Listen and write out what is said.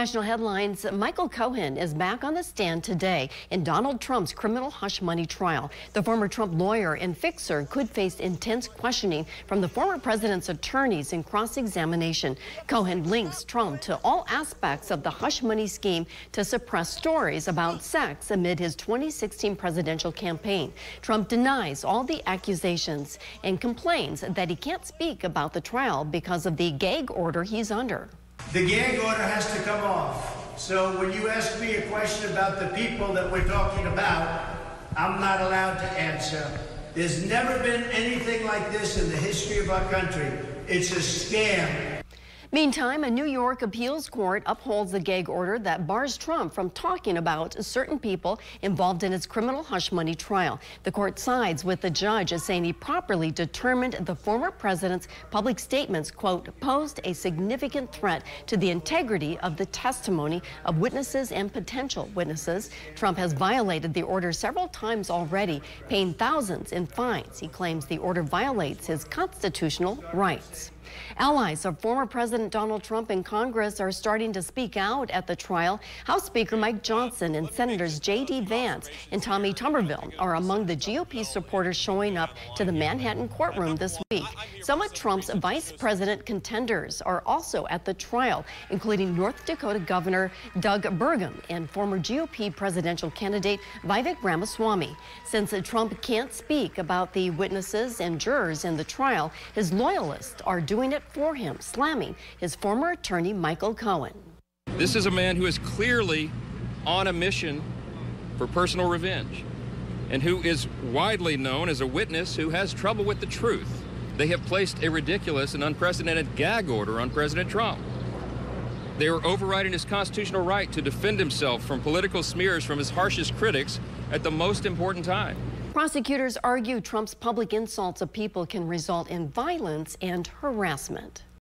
National headlines, Michael Cohen is back on the stand today in Donald Trump's criminal hush money trial. The former Trump lawyer and fixer could face intense questioning from the former president's attorneys in cross-examination. Cohen links Trump to all aspects of the hush money scheme to suppress stories about sex amid his 2016 presidential campaign. Trump denies all the accusations and complains that he can't speak about the trial because of the gag order he's under. The gag order has to come off. So when you ask me a question about the people that we're talking about, I'm not allowed to answer. There's never been anything like this in the history of our country. It's a scam. Meantime, a New York appeals court upholds the gag order that bars Trump from talking about certain people involved in his criminal hush money trial. The court sides with the judge as saying he properly determined the former president's public statements, quote, posed a significant threat to the integrity of the testimony of witnesses and potential witnesses. Trump has violated the order several times already, paying thousands in fines. He claims the order violates his constitutional rights. Allies of former President Donald Trump and Congress are starting to speak out at the trial. House Speaker Mike Johnson and Senators J.D. Vance and Tommy Tuberville are among the GOP supporters showing up to the Manhattan courtroom this week. Some of Trump's vice president contenders are also at the trial, including North Dakota Governor Doug Burgum and former GOP presidential candidate Vivek Ramaswamy. Since Trump can't speak about the witnesses and jurors in the trial, his loyalists are doing it for him, slamming his former attorney Michael Cohen. This is a man who is clearly on a mission for personal revenge and who is widely known as a witness who has trouble with the truth. They have placed a ridiculous and unprecedented gag order on President Trump. They are overriding his constitutional right to defend himself from political smears from his harshest critics at the most important time. Prosecutors argue Trump's public insults of people can result in violence and harassment.